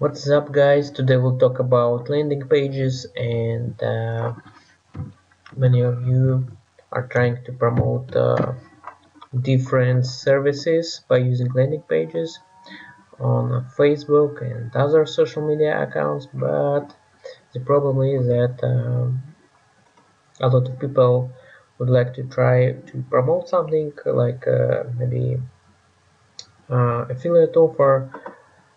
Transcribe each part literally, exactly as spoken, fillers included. What's up, guys? Today we'll talk about landing pages, and uh, many of you are trying to promote uh, different services by using landing pages on Facebook and other social media accounts, but the problem is that um, a lot of people would like to try to promote something like uh, maybe uh, affiliate offer,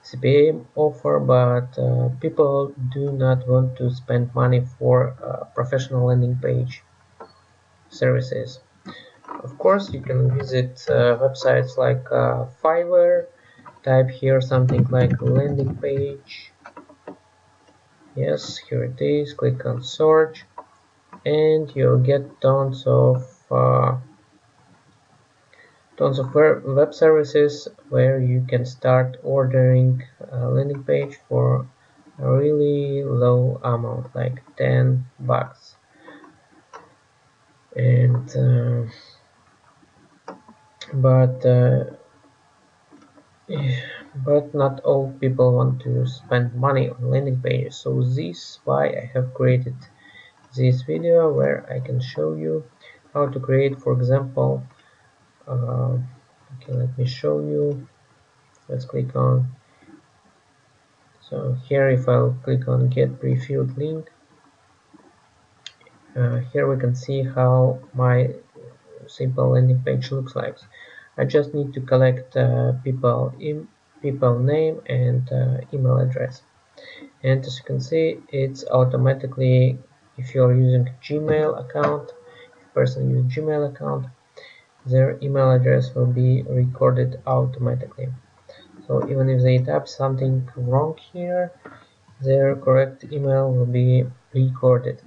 C P A offer, but uh, people do not want to spend money for uh, professional landing page services. Of course, you can visit uh, websites like uh, Fiverr. Type here something like landing page. Yes, here it is. Click on search, and you'll get tons of uh, tons of web services where you can start ordering a landing page for a really low amount, like ten bucks, and uh, but uh, but not all people want to spend money on landing pages. So this is why I have created this video, where I can show you how to create, for example, Uh, okay, let me show you. Let's click on. So here, if I'll click on get pre-filled link, uh, here we can see how my simple landing page looks like. I just need to collect uh, people in people name and uh, email address, and as you can see, it's automatically, if you're using Gmail account, if person use Gmail account, their email address will be recorded automatically. So even if they type something wrong here, their correct email will be recorded.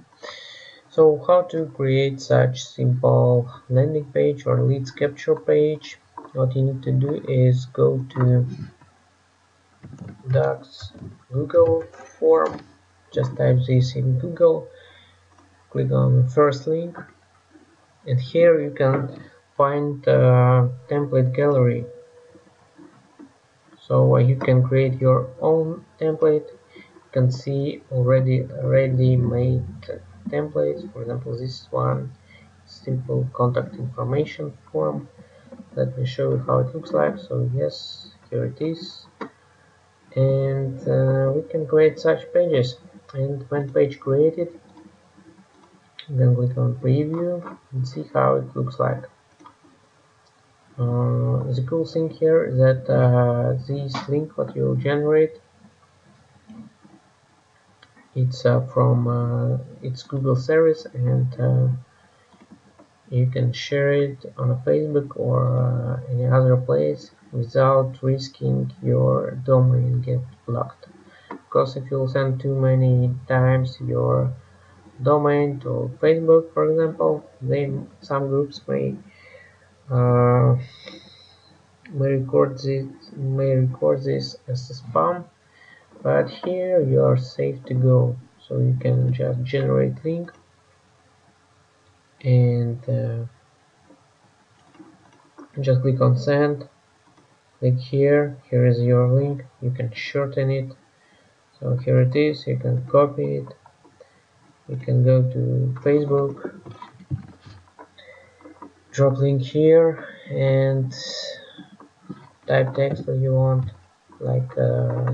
So how to create such simple landing page or leads capture page? What you need to do is go to Ducks Google form, just type this in Google, click on the first link, and here you can find uh, template gallery, so uh, you can create your own template. You can see already ready-made templates. For example, this one, simple contact information form. Let me show you how it looks like. So yes, here it is, and uh, we can create such pages. And when page created, you can click on preview and see how it looks like. Uh, the cool thing here is that uh, this link what you generate, it's uh, from uh, it's Google service, and uh, you can share it on Facebook or uh, any other place without risking your domain get blocked, because if you send too many times your domain to Facebook, for example, then some groups may Uh, may record this may record this as a spam, but here you are safe to go. So you can just generate link, and uh, just click on send. Click here. Here is your link. You can shorten it. So here it is. You can copy it. You can go to Facebook, drop link here, and type text that you want, like uh,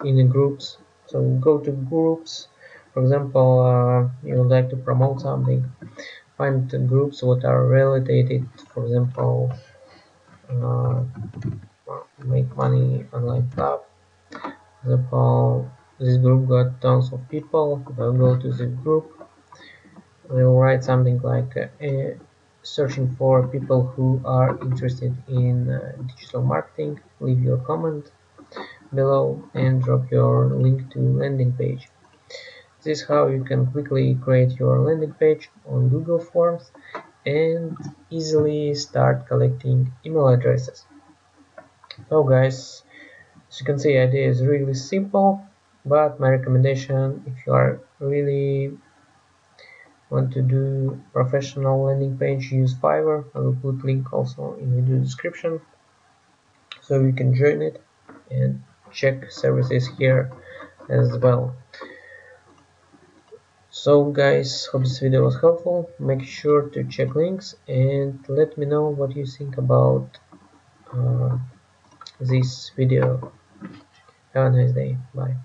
in the groups. So go to groups, for example, uh, you would like to promote something, find the groups what are related, for example, uh, make money online club. For example, this group got tons of people. They'll go to the group, they'll write something like uh, searching for people who are interested in uh, digital marketing. Leave your comment below and drop your link to landing page. This is how you can quickly create your landing page on Google Forms and easily start collecting email addresses. So guys, as you can see, the idea is really simple, but my recommendation, if you are really want to do professional landing page, use Fiverr. I will put link also in the video description, so you can join it and check services here as well. So guys, hope this video was helpful. Make sure to check links and let me know what you think about uh, this video. Have a nice day. Bye.